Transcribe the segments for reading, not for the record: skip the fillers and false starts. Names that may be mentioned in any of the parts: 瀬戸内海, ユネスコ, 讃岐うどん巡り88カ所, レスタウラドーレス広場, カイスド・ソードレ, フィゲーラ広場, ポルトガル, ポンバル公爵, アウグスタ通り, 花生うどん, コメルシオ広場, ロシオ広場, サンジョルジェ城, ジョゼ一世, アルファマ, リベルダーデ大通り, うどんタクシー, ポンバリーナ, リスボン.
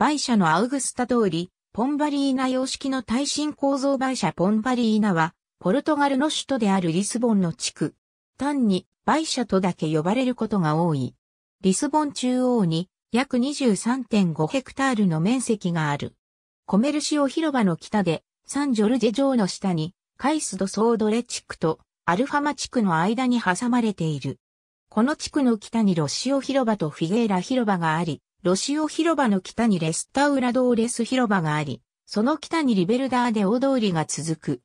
梅舎のアウグスタ通り、ポンバリーナ様式の耐震構造梅舎ポンバリーナは、ポルトガルの首都であるリスボンの地区。単に、梅舎とだけ呼ばれることが多い。リスボン中央に、約 23.5 ヘクタールの面積がある。コメルシオ広場の北で、サンジョルジェ城の下に、カイスド・ソードレ地区とアルファマ地区の間に挟まれている。この地区の北にロシオ広場とフィゲーラ広場があり、ロシオ広場の北にレスタウラドーレス広場があり、その北にリベルダーデ大通りが続く。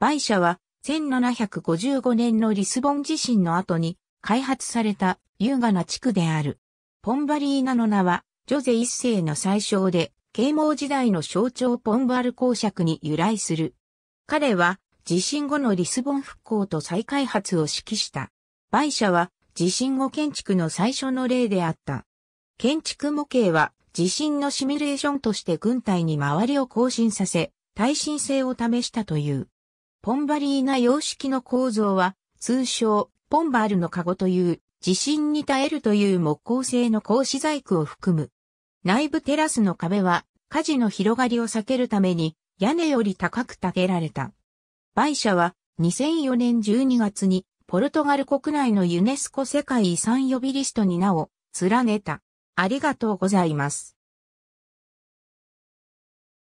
梅舎は、1755年のリスボン地震の後に開発された優雅な地区である。ポンバリーナの名は、ジョゼ一世の宰相で、啓蒙時代の象徴ポンバル公爵に由来する。彼は地震後のリスボン復興と再開発を指揮した。梅舎は地震後建築の最初の例であった。建築模型は地震のシミュレーションとして軍隊に周りを行進させ、耐震性を試したという。ポンバリーナ様式の構造は通称ポンバルの籠という地震に耐えるという木工製の格子細工を含む。内部テラスの壁は火事の広がりを避けるために屋根より高く建てられた。梅舎は2004年12月にポルトガル国内のユネスコ世界遺産予備リストに名を連ねた。ありがとうございます。